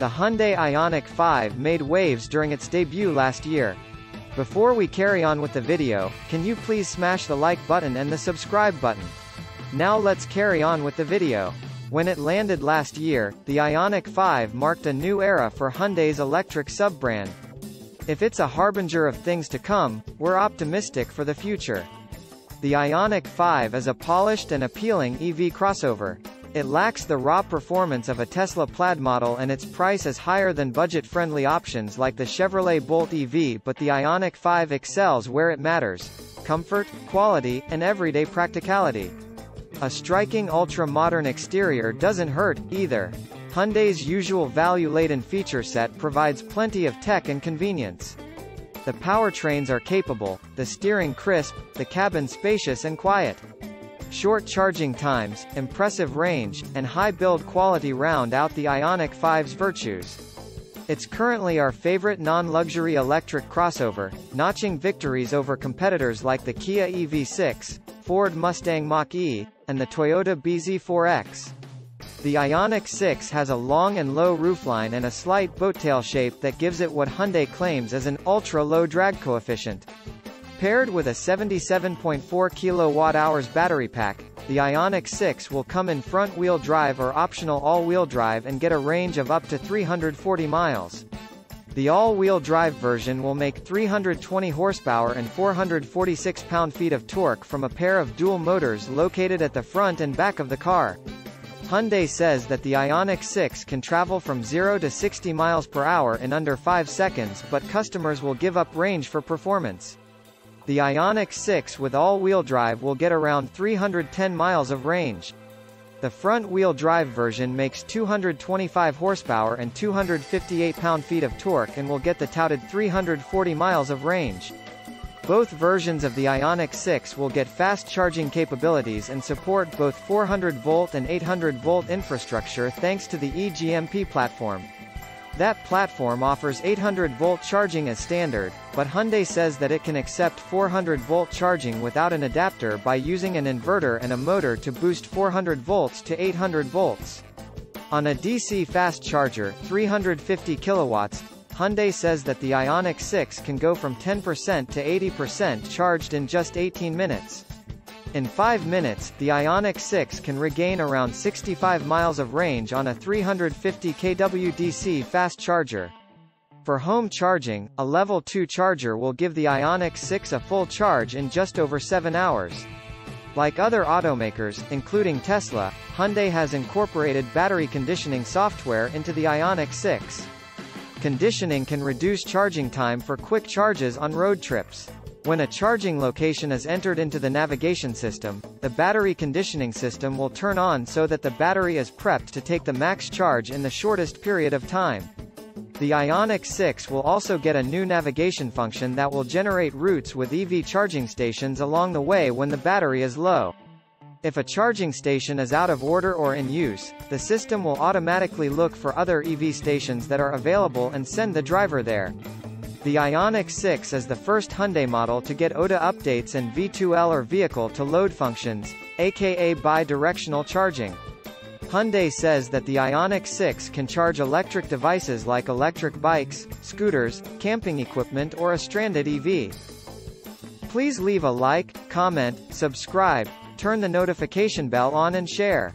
The Hyundai Ioniq 5 made waves during its debut last year. Before we carry on with the video, can you please smash the like button and the subscribe button? Now let's carry on with the video. When it landed last year, the Ioniq 5 marked a new era for Hyundai's electric sub-brand. If it's a harbinger of things to come, we're optimistic for the future. The Ioniq 5 is a polished and appealing EV crossover. It lacks the raw performance of a Tesla Plaid model and its price is higher than budget-friendly options like the Chevrolet Bolt EV, but the Ioniq 5 excels where it matters: comfort, quality, and everyday practicality. A striking ultra-modern exterior doesn't hurt, either. Hyundai's usual value-laden feature set provides plenty of tech and convenience. The powertrains are capable, the steering crisp, the cabin spacious and quiet. Short charging times, impressive range, and high build quality round out the Ioniq 5's virtues. It's currently our favorite non-luxury electric crossover, notching victories over competitors like the Kia EV6, Ford Mustang Mach-E, and the Toyota BZ4X. The Ioniq 6 has a long and low roofline and a slight boat-tail shape that gives it what Hyundai claims as an ultra-low drag coefficient. Paired with a 77.4 kWh battery pack, the Ioniq 6 will come in front-wheel drive or optional all-wheel drive and get a range of up to 340 miles. The all-wheel drive version will make 320 horsepower and 446 pound-feet of torque from a pair of dual motors located at the front and back of the car. Hyundai says that the Ioniq 6 can travel from 0 to 60 miles per hour in under 5 seconds, but customers will give up range for performance. The Ioniq 6 with all-wheel drive will get around 310 miles of range. The front-wheel drive version makes 225 horsepower and 258 pound-feet of torque and will get the touted 340 miles of range. Both versions of the Ioniq 6 will get fast charging capabilities and support both 400-volt and 800-volt infrastructure thanks to the E-GMP platform. That platform offers 800-volt charging as standard, but Hyundai says that it can accept 400-volt charging without an adapter by using an inverter and a motor to boost 400 volts to 800 volts. On a DC fast charger, 350 kilowatts, Hyundai says that the Ioniq 6 can go from 10% to 80% charged in just 18 minutes. In 5 minutes, the Ioniq 6 can regain around 65 miles of range on a 350 kW DC fast charger. For home charging, a Level 2 charger will give the Ioniq 6 a full charge in just over 7 hours. Like other automakers, including Tesla, Hyundai has incorporated battery conditioning software into the Ioniq 6. Conditioning can reduce charging time for quick charges on road trips. When a charging location is entered into the navigation system, the battery conditioning system will turn on so that the battery is prepped to take the max charge in the shortest period of time. The Ioniq 6 will also get a new navigation function that will generate routes with EV charging stations along the way when the battery is low. If a charging station is out of order or in use, the system will automatically look for other EV stations that are available and send the driver there. The Ioniq 6 is the first Hyundai model to get OTA updates and V2L or vehicle-to-load functions, aka bi-directional charging. Hyundai says that the Ioniq 6 can charge electric devices like electric bikes, scooters, camping equipment or a stranded EV. Please leave a like, comment, subscribe, turn the notification bell on and share.